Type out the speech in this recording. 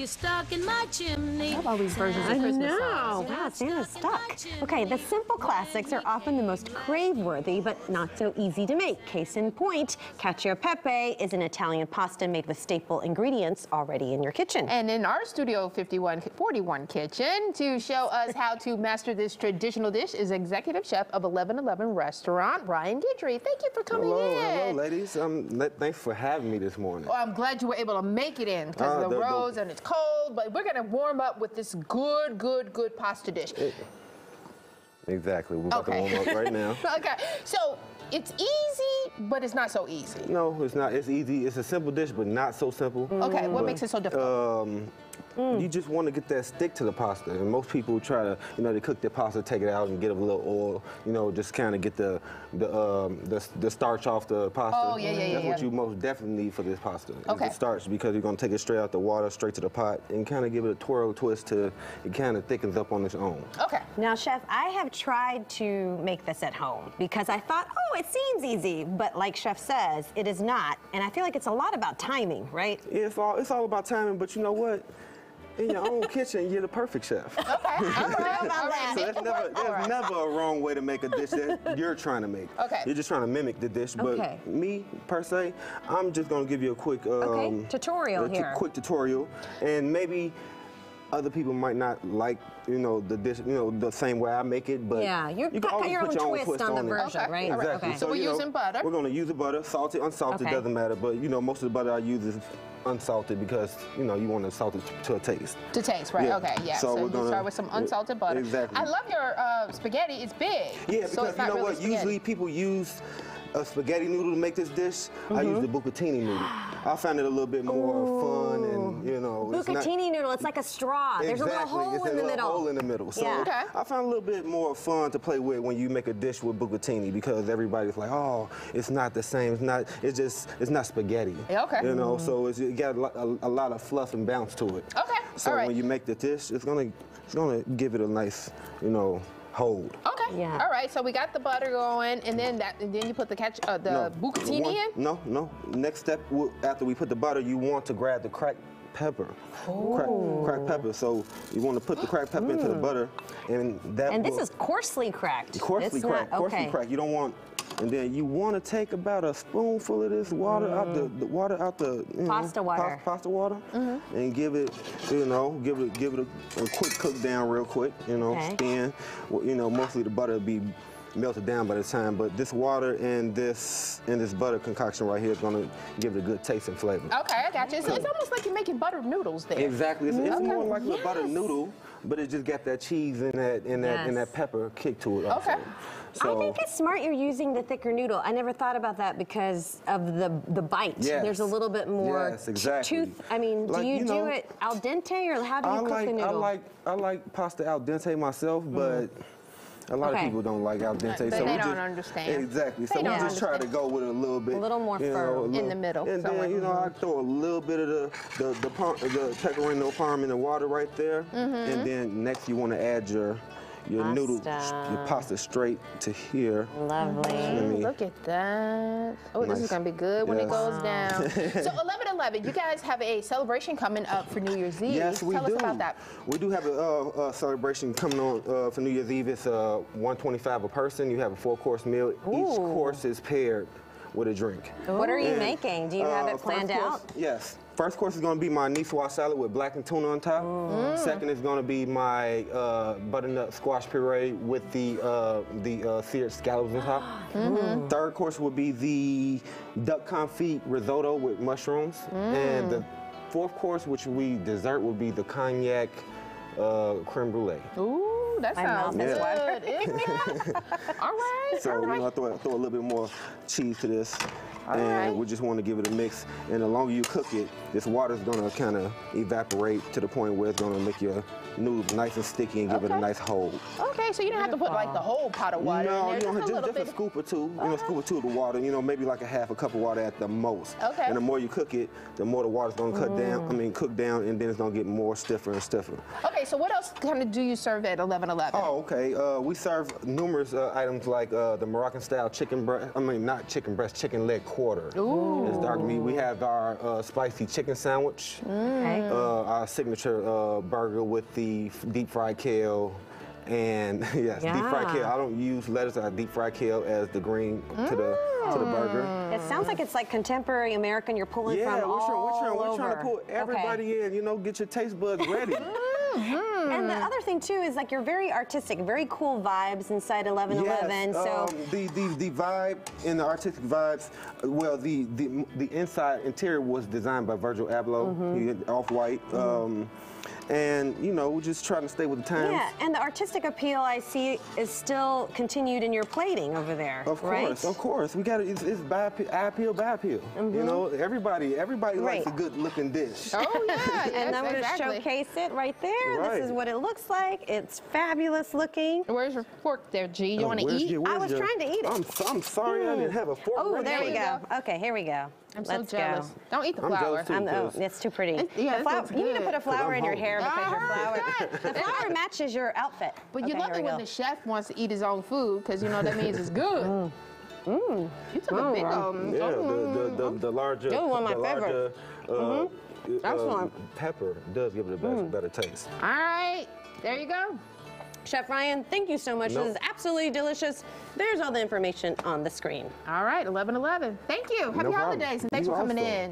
You're stuck in my chimney. I love all these versions of Christmas songs. I know. Wow, Santa's stuck. Okay, the simple classics are often the most crave-worthy, but not so easy to make. Case in point, Cacio e Pepe is an Italian pasta made with staple ingredients already in your kitchen. And in our Studio 41 kitchen, to show us how to master this traditional dish is executive chef of 1111 restaurant, Ryan Guidry. Thank you for coming in. Hello, ladies. Thanks for having me this morning. Well, I'm glad you were able to make it in because of the roads and it's cold, but we're going to warm up with this good pasta dish. Exactly. We're about to warm up right now. Okay. So it's easy, but it's not so easy. No, it's not. It's easy. It's a simple dish, but not so simple. Okay. What makes it so difficult? You just want to get that stick to the pasta. And most people try to, you know, they cook their pasta, take it out and get a little oil, you know, just kind of get the starch off the pasta. Oh, yeah, yeah, yeah. That's what you most definitely need for this pasta. Okay. It's the starch because you're going to take it straight out the water, straight to the pot, and kind of give it a twirl twist to, it kind of thickens up on its own. Okay. Now, Chef, I have tried to make this at home because I thought, oh, it seems easy, but like Chef says, it is not. And I feel like it's a lot about timing, right? It's all about timing, but you know what? In your own kitchen, you're the perfect chef. Okay, there's never a wrong way to make a dish that you're trying to make. Okay. You're just trying to mimic the dish, but me, per se, I'm just gonna give you a quick tutorial here. Quick tutorial, and maybe other people might not like, you know, the dish, you know, the same way I make it, but you can always put your own twist on the version, right? Exactly. Okay. So we're using butter. We're gonna use the butter, salted, unsalted, doesn't matter, but you know, most of the butter I use is unsalted because, you know, you want to salt it to a taste. To taste, right, okay, yeah. So we're gonna start with some unsalted butter. Exactly. I love your spaghetti, it's big. Yeah, because so it's you know what, usually people use a spaghetti noodle to make this dish. I use the Bucatini noodle. I found it a little bit more fun and, you know. Bucatini noodle, it's like a straw. There's a little hole in the middle. So I found a little bit more fun to play with when you make a dish with Bucatini because everybody's like, oh, it's not the same. It's not, it's just, it's not spaghetti. Okay. You know, so it's, it got a lot of fluff and bounce to it. Okay. So when you make the dish, it's gonna give it a nice, you know, hold. Okay. Yeah. All right. So we got the butter going, and then you put the bucatini in. No. Next step after we put the butter, you want to grab the cracked pepper. Cracked pepper. So you want to put the cracked pepper into the butter, and that. And this is coarsely cracked. Coarsely cracked. You don't want. And then you want to take about a spoonful of this water out the water out the pasta water, and give it, you know, give it a quick cook down real quick, you know, spin. Well, you know, mostly the butter will be melted down by the time, but this water and this butter concoction right here is gonna give it a good taste and flavor. Okay, I got you. So it's almost like you're making buttered noodles there. Exactly. It's more like a buttered noodle, but it just got that cheese and that pepper kick to it. Also. Okay. So, I think it's smart you're using the thicker noodle. I never thought about that because of the bite. Yes. There's a little bit more tooth. I mean, like, do you do it al dente or how do you cook the noodle? I like pasta al dente myself, but a lot of people don't like al dente. But so they don't understand. Exactly. So we just try to go with it a little bit. A little more firm in the middle. And then, you know, I throw a little bit of the pecorino parm in the water right there. And then next you want to add your pasta straight to here. Lovely. Look at that. Oh, nice. This is gonna be good when it goes down. So 11/11, you guys have a celebration coming up for New Year's Eve. Yes, we do. Tell us about that. We do have a celebration coming on for New Year's Eve. It's $125 a person. You have a 4-course meal. Ooh. Each course is paired with a drink. What are you making? Do you have it planned out? Yes. First course is going to be my niçoise salad with blackened tuna on top. Second is going to be my butternut squash puree with the seared scallops on top. Third course will be the duck confit risotto with mushrooms. And the fourth course, which we dessert, will be the cognac creme brulee. Ooh. That sounds good, isn't it? All right. So we're going to throw a little bit more cheese to this. And we just want to give it a mix. And the longer you cook it, this water's going to kind of evaporate to the point where it's going to make your noodles nice and sticky and give it a nice hold. Okay, so you don't have to put like the whole pot of water in there. No, just a scoop or two, you know, scoop or two of the water, you know, maybe like a half a cup of water at the most. Okay. And the more you cook it, the more the water's going to cook down, and then it's going to get more stiffer and stiffer. Okay, so what else kind of do you serve at 11/11? Oh, okay. We serve numerous items like the Moroccan-style chicken breast, I mean, not chicken breast, chicken leg. quarter. Ooh. It's dark meat. We have our spicy chicken sandwich, our signature burger with the deep fried kale. And yes, yeah. Deep fried kale. I don't use lettuce. I deep fried kale as the green to the burger. It sounds like it's like contemporary American. You're pulling from we're trying to pull everybody in. You know, get your taste buds ready. And the other thing too is like you're very artistic, very cool vibes inside 11 Eleven. So the vibe and the artistic vibes. Well, the inside interior was designed by Virgil Abloh, Off White. And, you know, we're just trying to stay with the times. Yeah, and the artistic appeal I see is still continued in your plating over there, Of course, we got it's by appeal, by appeal. You know, everybody likes a good-looking dish. Oh, yeah, and I'm going to showcase it right there. Right. This is what it looks like. It's fabulous looking. Where's your fork there, G? You want to eat? I was trying to eat it. I'm sorry I didn't have a fork. Oh, there we go. Okay, here we go. I'm so jealous. Don't eat the flour. Oh, it's too pretty. You need to put a flower in your hair because your flour, the flour matches your outfit. But you love it when the chef wants to eat his own food because you know that means it's good. You took a big one. Yeah, the larger. That was one of my favorites. Pepper does give it a better taste. All right, there you go. Chef Ryan, thank you so much. This is absolutely delicious. There's all the information on the screen. All right, 11 11. Thank you. Happy holidays, and thanks for coming in.